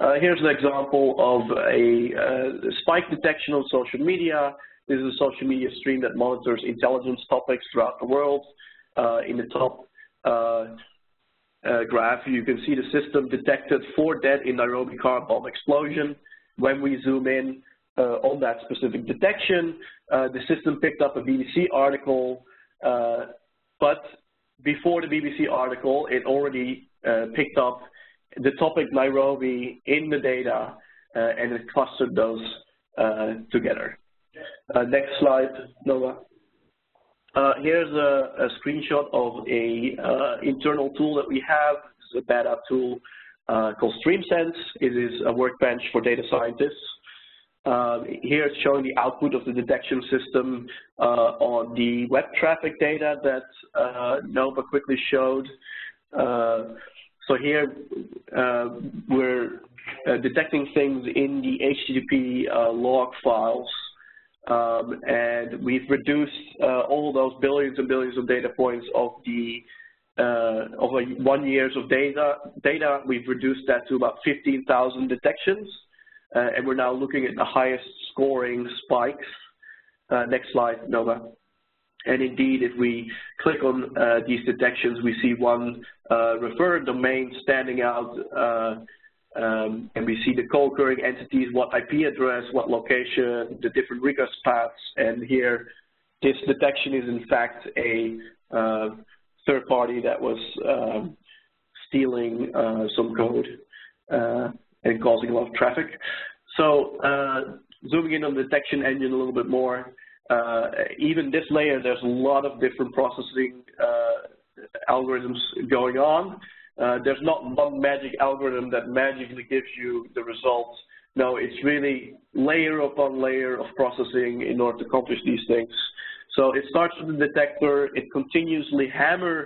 Uh, here's an example of a uh, spike detection on social media. This is a social media stream that monitors intelligence topics throughout the world. Uh, in the top uh, uh, graph, you can see the system detected four dead in Nairobi car bomb explosion. When we zoom in, Uh, on that specific detection, uh, the system picked up a B B C article, uh, but before the B B C article, it already uh, picked up the topic Nairobi in the data, uh, and it clustered those uh, together. Uh, next slide, Nova. Uh, here's a, a screenshot of an uh, internal tool that we have. It's a beta tool uh, called StreamSense. It is a workbench for data scientists. Uh, here it's showing the output of the detection system uh, on the web traffic data that uh, Nova quickly showed. Uh, so here uh, we're uh, detecting things in the H T T P uh, log files, um, and we've reduced uh, all those billions and billions of data points of the uh, over one years of data. Data we've reduced that to about fifteen thousand detections. Uh, and we're now looking at the highest scoring spikes. Uh, next slide, Nova. And indeed, if we click on uh, these detections, we see one uh, referred domain standing out, uh, um, and we see the co-occurring entities, what I P address, what location, the different request paths. And here, this detection is in fact a uh, third party that was uh, stealing uh, some code. Uh, and causing a lot of traffic. So uh, zooming in on the detection engine a little bit more, uh, even this layer, there's a lot of different processing uh, algorithms going on. Uh, there's not one magic algorithm that magically gives you the results. No, it's really layer upon layer of processing in order to accomplish these things. So it starts with the detector, it continuously hammer,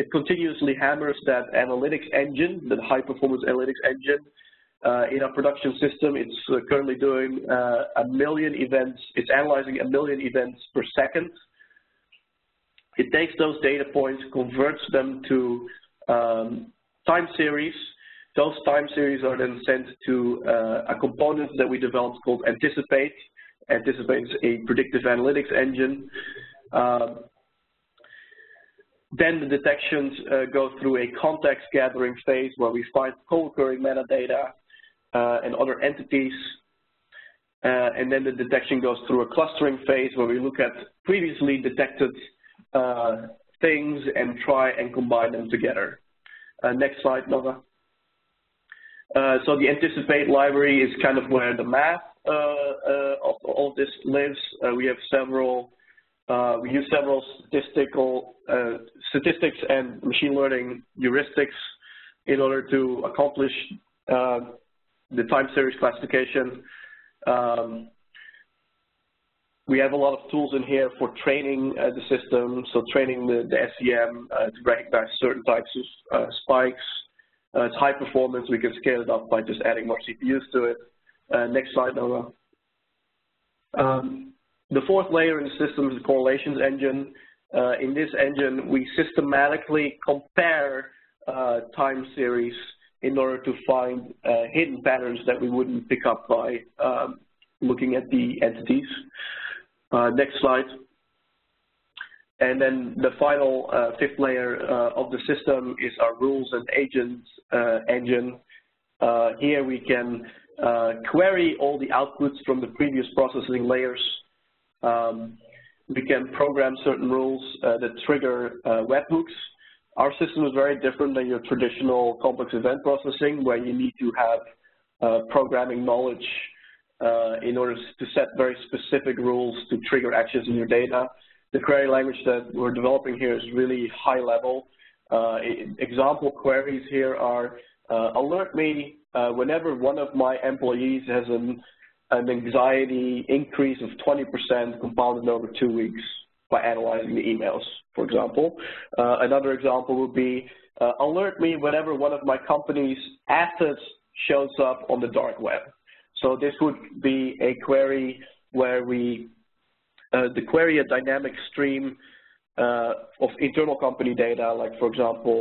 it continuously hammers that analytics engine, that high-performance analytics engine. Uh, in our production system, it's uh, currently doing uh, a million events. It's analyzing a million events per second. It takes those data points, converts them to um, time series. Those time series are then sent to uh, a component that we developed called Anticipate. Anticipate is a predictive analytics engine. Uh, Then the detections uh, go through a context gathering phase where we find co-occurring metadata Uh, and other entities, uh, and then the detection goes through a clustering phase where we look at previously detected uh, things and try and combine them together. Uh, next slide, Nova. Uh, so the Anticipate library is kind of where the math uh, uh, of all this lives. Uh, we have several, uh, we use several statistical uh, statistics and machine learning heuristics in order to accomplish uh, the time series classification. Um, we have a lot of tools in here for training uh, the system, so training the, the S E M uh, to recognize certain types of uh, spikes. Uh, it's high performance. We can scale it up by just adding more C P Us to it. Uh, next slide, Nova. Um, the fourth layer in the system is the correlations engine. Uh, in this engine, we systematically compare uh, time series in order to find uh, hidden patterns that we wouldn't pick up by um, looking at the entities. Uh, next slide. And then the final uh, fifth layer uh, of the system is our rules and agents uh, engine. Uh, here we can uh, query all the outputs from the previous processing layers. Um, we can program certain rules uh, that trigger uh, webhooks. Our system is very different than your traditional complex event processing, where you need to have uh, programming knowledge uh, in order to set very specific rules to trigger actions in your data. The query language that we're developing here is really high level. Uh, example queries here are, uh, alert me uh, whenever one of my employees has an, an anxiety increase of twenty percent compounded over two weeks by analyzing the emails, for example. Uh, another example would be, uh, alert me whenever one of my company's assets shows up on the dark web. So this would be a query where we Uh, the query a dynamic stream uh, of internal company data, like, for example,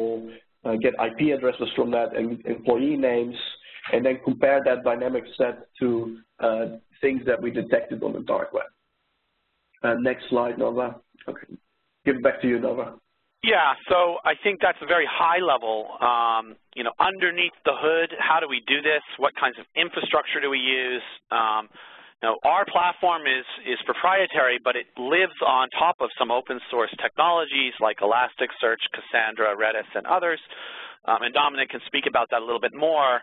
uh, get I P addresses from that and employee names, and then compare that dynamic set to uh, things that we detected on the dark web. Uh, next slide, Nova. Okay. Give it back to you, Nova. Yeah, so I think that's a very high level. Um, you know, underneath the hood, how do we do this? What kinds of infrastructure do we use? Um, Now, our platform is, is proprietary, but it lives on top of some open source technologies like Elasticsearch, Cassandra, Redis, and others. Um, and Dominiek can speak about that a little bit more.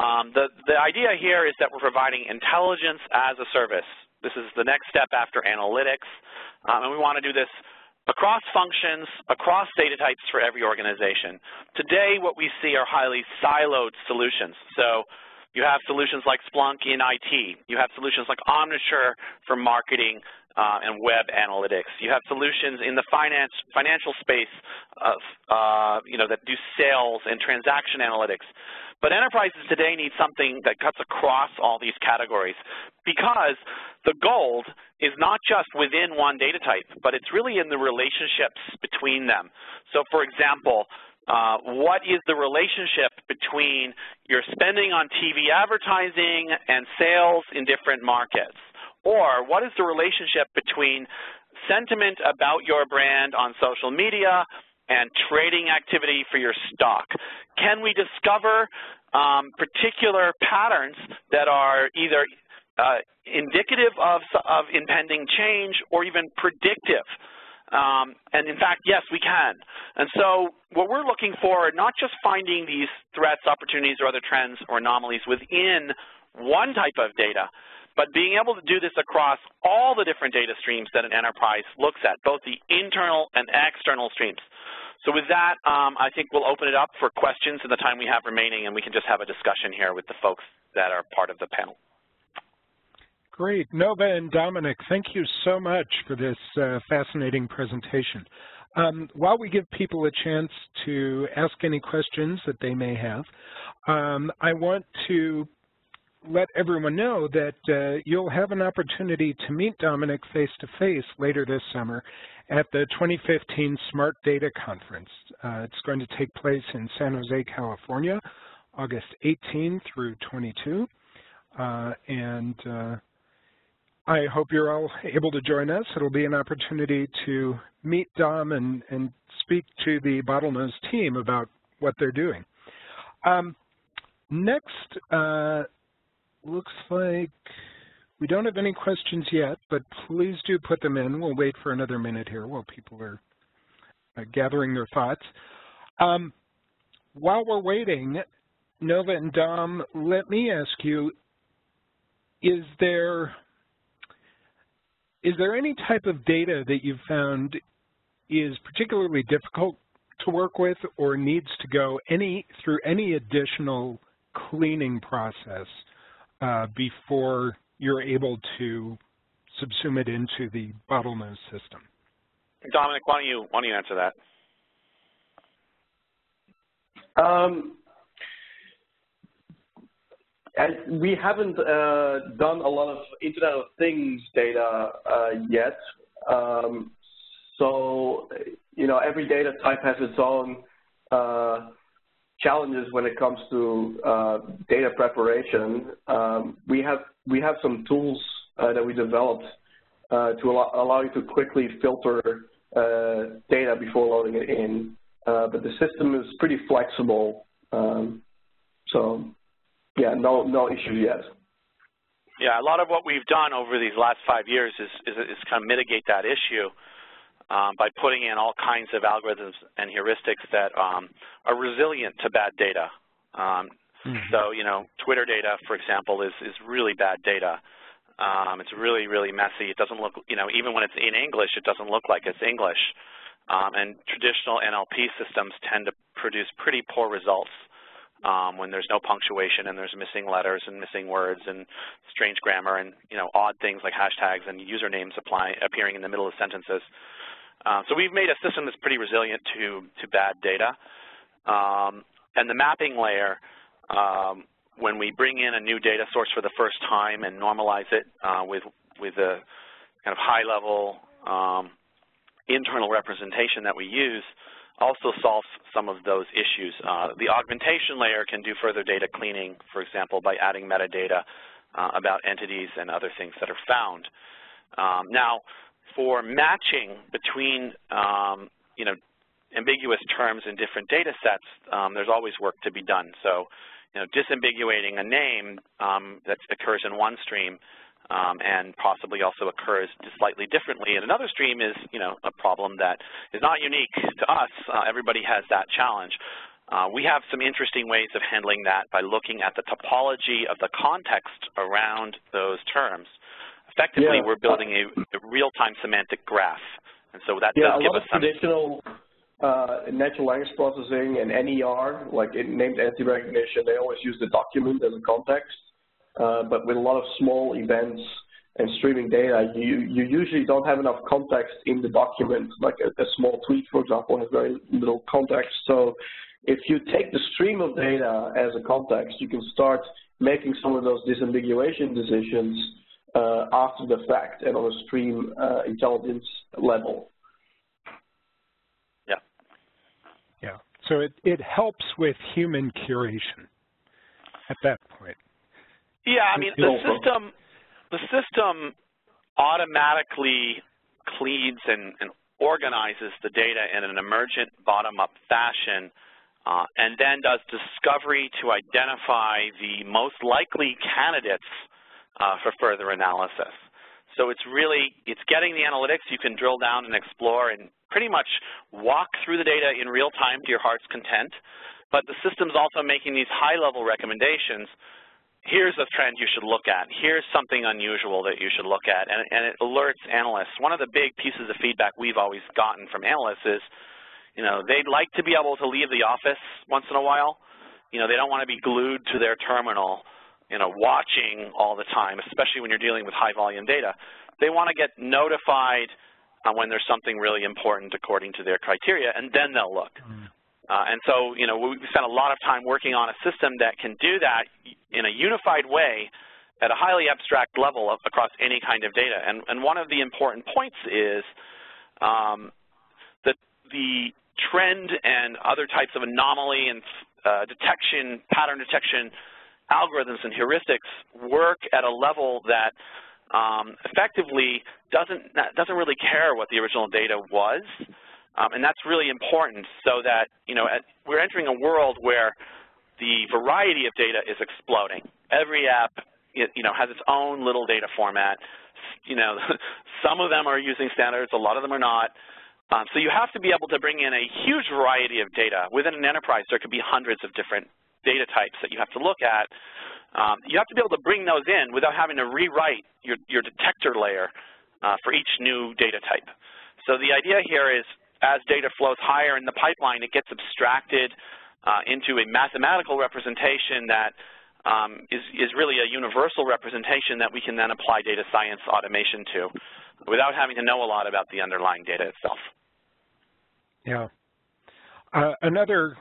Um, the, the idea here is that we're providing intelligence as a service. This is the next step after analytics. Um, and we want to do this across functions, across data types for every organization. Today, what we see are highly siloed solutions. So you have solutions like Splunk in I T. You have solutions like Omniture for marketing uh, and web analytics. You have solutions in the finance financial space, of, uh, you know, that do sales and transaction analytics. But enterprises today need something that cuts across all these categories, because the gold is not just within one data type, but it's really in the relationships between them. So, for example, Uh, what is the relationship between your spending on T V advertising and sales in different markets? Or what is the relationship between sentiment about your brand on social media and trading activity for your stock? Can we discover um, particular patterns that are either uh, indicative of, of impending change or even predictive? Um, and in fact, yes, we can. And so what we're looking for are not just finding these threats, opportunities, or other trends or anomalies within one type of data, but being able to do this across all the different data streams that an enterprise looks at, both the internal and external streams. So with that, um, I think we'll open it up for questions in the time we have remaining, and we can just have a discussion here with the folks that are part of the panel. Great. Nova and Dominiek, thank you so much for this uh, fascinating presentation. Um, while we give people a chance to ask any questions that they may have, um, I want to let everyone know that uh, you'll have an opportunity to meet Dominiek face-to-face later this summer at the twenty fifteen Smart Data Conference. Uh, it's going to take place in San Jose, California, August eighteenth through twenty-second. Uh, and uh, I hope you're all able to join us. It'll be an opportunity to meet Dom and, and speak to the Bottlenose team about what they're doing. Um, next, uh, looks like we don't have any questions yet, but please do put them in. We'll wait for another minute here while people are uh, gathering their thoughts. Um, while we're waiting, Nova and Dom, let me ask you, is there Is there any type of data that you've found is particularly difficult to work with or needs to go any through any additional cleaning process uh, before you're able to subsume it into the Bottlenose system? Dominiek, why don't you, why don't you answer that? Um, As we haven't uh, done a lot of Internet of Things data uh, yet, um, so you know every data type has its own uh, challenges when it comes to uh, data preparation. Um, we have we have some tools uh, that we developed uh, to allow, allow you to quickly filter uh, data before loading it in, uh, but the system is pretty flexible, um, so. Yeah, no, no issues yet. Yeah, a lot of what we've done over these last five years is, is, is kind of mitigate that issue um, by putting in all kinds of algorithms and heuristics that um, are resilient to bad data. Um, mm-hmm. So, you know, Twitter data, for example, is, is really bad data. Um, it's really, really messy. It doesn't look, you know, even when it's in English, it doesn't look like it's English. Um, and traditional N L P systems tend to produce pretty poor results. Um, when there's no punctuation and there's missing letters and missing words and strange grammar and, you know, odd things like hashtags and usernames apply, appearing in the middle of sentences. Uh, so we've made a system that's pretty resilient to, to bad data. Um, and the mapping layer, um, when we bring in a new data source for the first time and normalize it uh, with, with a kind of high-level um, internal representation that we use, also solves some of those issues. Uh, the augmentation layer can do further data cleaning, for example, by adding metadata uh, about entities and other things that are found. Um, now, for matching between, um, you know, ambiguous terms in different data sets, um, there's always work to be done. So, you know, disambiguating a name um, that occurs in one stream Um, and possibly also occurs slightly differently. And another stream is, you know, a problem that is not unique to us. Uh, everybody has that challenge. Uh, we have some interesting ways of handling that by looking at the topology of the context around those terms. Effectively, yeah. We're building a, a real-time semantic graph. And so that yeah, does give us some... Yeah, a lot of traditional uh, natural language processing and N E R, like it named entity recognition, they always use the document as a context. Uh, but with a lot of small events and streaming data, you, you usually don't have enough context in the document. Like a, a small tweet, for example, has very little context. So if you take the stream of data as a context, you can start making some of those disambiguation decisions uh, after the fact and on a stream uh, intelligence level. Yeah. Yeah. So it, it helps with human curation at that point. Yeah, I mean, the system, the system automatically cleans and, and organizes the data in an emergent bottom-up fashion uh, and then does discovery to identify the most likely candidates uh, for further analysis. So it's really, it's getting the analytics. You can drill down and explore and pretty much walk through the data in real time to your heart's content, but the system's also making these high-level recommendations. Here's a trend you should look at. Here's something unusual that you should look at, and, and it alerts analysts. One of the big pieces of feedback we've always gotten from analysts is, you know, they'd like to be able to leave the office once in a while. You know, they don't want to be glued to their terminal, you know, watching all the time, especially when you're dealing with high volume data. They want to get notified uh, when there's something really important according to their criteria, and then they'll look. Mm-hmm. Uh, and so, you know, we spent a lot of time working on a system that can do that in a unified way at a highly abstract level of, across any kind of data. And, and one of the important points is um, that the trend and other types of anomaly and uh, detection, pattern detection algorithms and heuristics work at a level that um, effectively doesn't, doesn't really care what the original data was. Um, and that's really important so that, you know, at, we're entering a world where the variety of data is exploding. Every app, it, you know, has its own little data format. You know, some of them are using standards, a lot of them are not. Um, so you have to be able to bring in a huge variety of data. Within an enterprise, there could be hundreds of different data types that you have to look at. Um, you have to be able to bring those in without having to rewrite your, your detector layer uh, for each new data type. So the idea here is, as data flows higher in the pipeline, it gets abstracted uh, into a mathematical representation that um, is, is really a universal representation that we can then apply data science automation to without having to know a lot about the underlying data itself. Yeah. Uh, another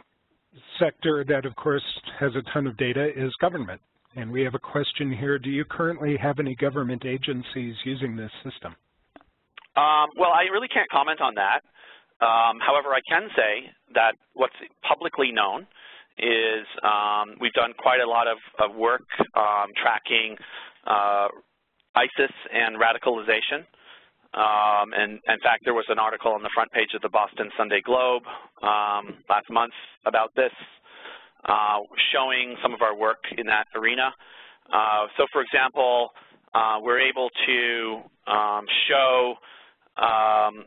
sector that, of course, has a ton of data is government. And we have a question here. Do you currently have any government agencies using this system? Um, well, I really can't comment on that. Um, however, I can say that what's publicly known is um, we've done quite a lot of, of work um, tracking uh, ISIS and radicalization. Um, and in fact, there was an article on the front page of the Boston Sunday Globe um, last month about this, uh, showing some of our work in that arena. Uh, so, for example, uh, we're able to um, show um,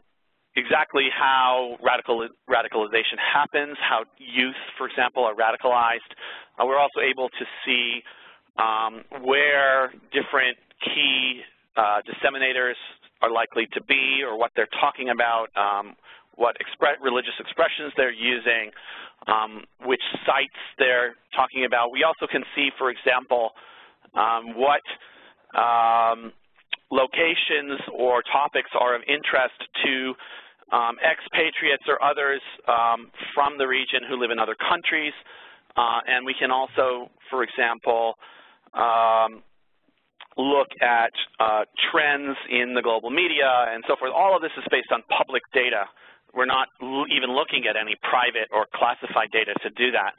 exactly how radical radicalization happens, how youth, for example, are radicalized. Uh, we're also able to see um, where different key uh, disseminators are likely to be, or what they're talking about, um, what expre- religious expressions they're using, um, which sites they're talking about. We also can see, for example, um, what um, locations or topics are of interest to um, expatriates or others um, from the region who live in other countries. Uh, and we can also, for example, um, look at uh, trends in the global media and so forth. All of this is based on public data. We're not l even looking at any private or classified data to do that.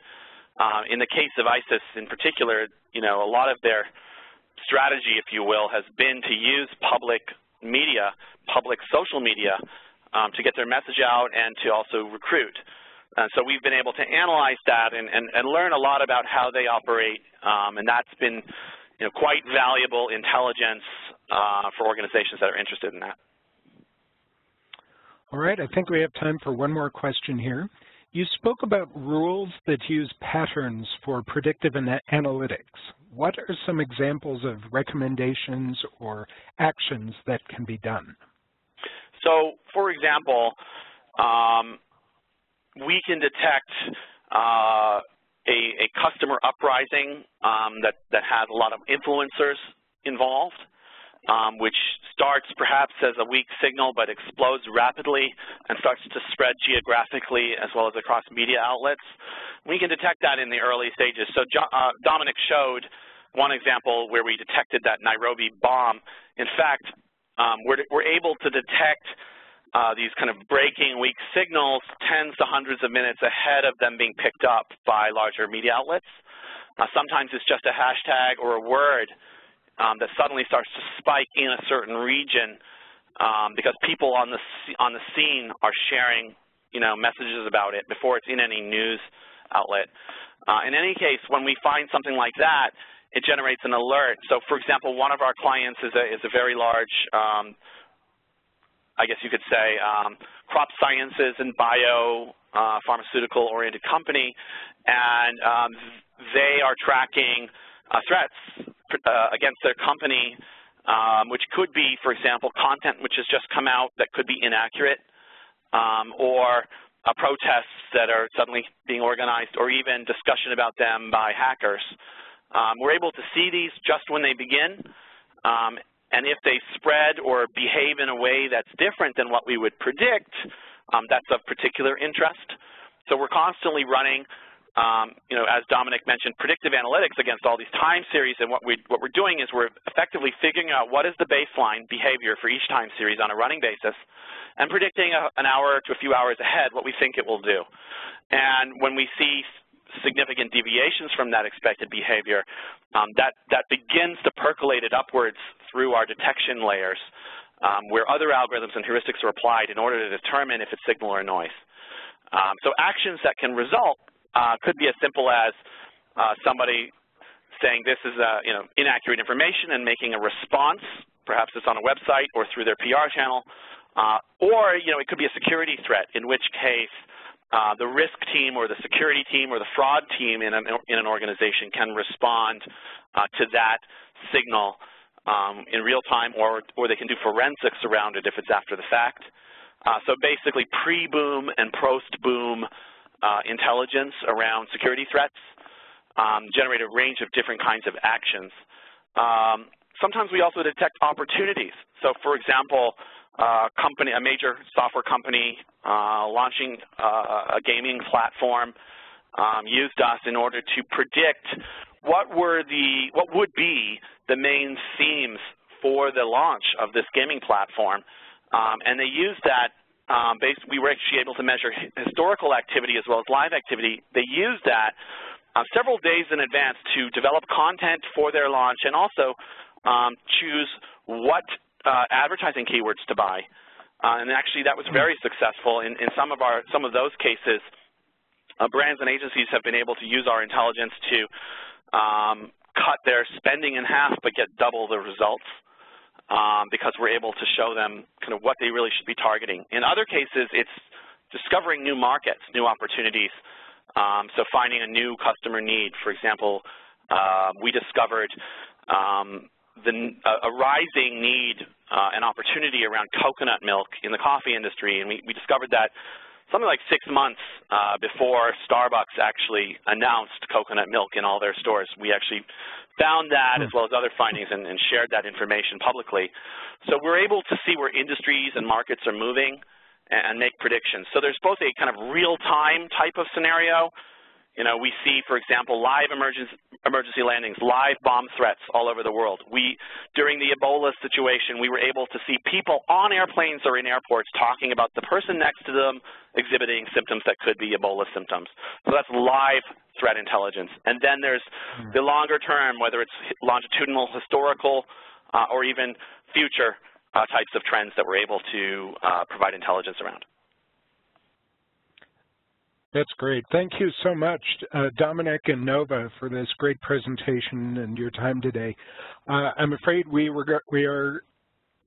Uh, in the case of ISIS in particular, you know, a lot of their strategy, if you will, has been to use public media, public social media, um, to get their message out and to also recruit. Uh, so we've been able to analyze that and, and, and learn a lot about how they operate, um, and that's been You know, quite valuable intelligence uh, for organizations that are interested in that. All right, I think we have time for one more question here. You spoke about rules that use patterns for predictive analytics. What are some examples of recommendations or actions that can be done? So, for example, um, we can detect uh, A, a customer uprising um, that, that has a lot of influencers involved, um, which starts perhaps as a weak signal but explodes rapidly and starts to spread geographically as well as across media outlets. We can detect that in the early stages. So uh, Dominiek showed one example where we detected that Nairobi bomb. In fact, um, we're, we're able to detect Uh, these kind of breaking weak signals tens to hundreds of minutes ahead of them being picked up by larger media outlets. Uh, sometimes it's just a hashtag or a word um, that suddenly starts to spike in a certain region um, because people on the on the scene are sharing, you know, messages about it before it's in any news outlet. Uh, in any case, when we find something like that, it generates an alert. So, for example, one of our clients is a is a very large um, I guess you could say, um, crop sciences and bio uh, pharmaceutical-oriented company, and um, they are tracking uh, threats uh, against their company, um, which could be, for example, content which has just come out that could be inaccurate, um, or uh, protests that are suddenly being organized, or even discussion about them by hackers. Um, we're able to see these just when they begin. Um, And if they spread or behave in a way that's different than what we would predict, um, that's of particular interest. So we're constantly running, um, you know, as Dominiek mentioned, predictive analytics against all these time series. And what, we, what we're doing is we're effectively figuring out what is the baseline behavior for each time series on a running basis and predicting a, an hour to a few hours ahead what we think it will do. And when we see significant deviations from that expected behavior, um, that, that begins to percolate it upwards through our detection layers, um, where other algorithms and heuristics are applied in order to determine if it's signal or noise. Um, so actions that can result uh, could be as simple as uh, somebody saying this is a, you know, inaccurate information and making a response, perhaps it's on a website or through their P R channel, uh, or you know, it could be a security threat, in which case Uh, the risk team or the security team or the fraud team in an, in an organization can respond uh, to that signal um, in real time, or, or they can do forensics around it if it's after the fact. Uh, so basically pre-boom and post-boom uh, intelligence around security threats um, generate a range of different kinds of actions. Um, sometimes we also detect opportunities. So, for example, Uh, company, a major software company uh, launching uh, a gaming platform um, used us in order to predict what were the, what would be the main themes for the launch of this gaming platform, um, and they used that. Um, based, we were actually able to measure historical activity as well as live activity. They used that uh, several days in advance to develop content for their launch and also um, choose what uh, advertising keywords to buy. Uh, and actually, that was very successful in, in some of our some of those cases. Uh, brands and agencies have been able to use our intelligence to um, cut their spending in half, but get double the results. Um, because we're able to show them kind of what they really should be targeting. In other cases, it's discovering new markets, new opportunities, um, so finding a new customer need. For example, uh, we discovered um, the, a, a rising need uh, and opportunity around coconut milk in the coffee industry, and we, we discovered that something like six months uh, before Starbucks actually announced coconut milk in all their stores. We actually found that, as well as other findings, and, and shared that information publicly. So we're able to see where industries and markets are moving and, and make predictions. So there's both a kind of real-time type of scenario. You know, we see, for example, live emergency, emergency landings, live bomb threats all over the world. We, during the Ebola situation, we were able to see people on airplanes or in airports talking about the person next to them exhibiting symptoms that could be Ebola symptoms. So that's live threat intelligence. And then there's the longer term, whether it's longitudinal, historical, uh, or even future uh, types of trends that we're able to uh, provide intelligence around. That's great. Thank you so much, uh, Dominiek and Nova, for this great presentation and your time today. Uh, I'm afraid we, were, we are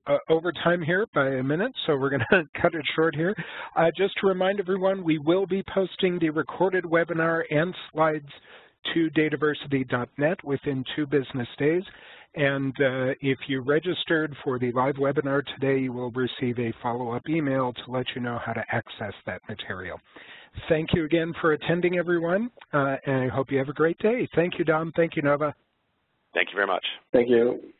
uh, over time here by a minute, so we're going to cut it short here. Uh, just to remind everyone, we will be posting the recorded webinar and slides to dataversity dot net within two business days. And uh, if you registered for the live webinar today, you will receive a follow-up email to let you know how to access that material. Thank you again for attending, everyone, uh, and I hope you have a great day. Thank you, Dom. Thank you, Nova. Thank you very much. Thank you.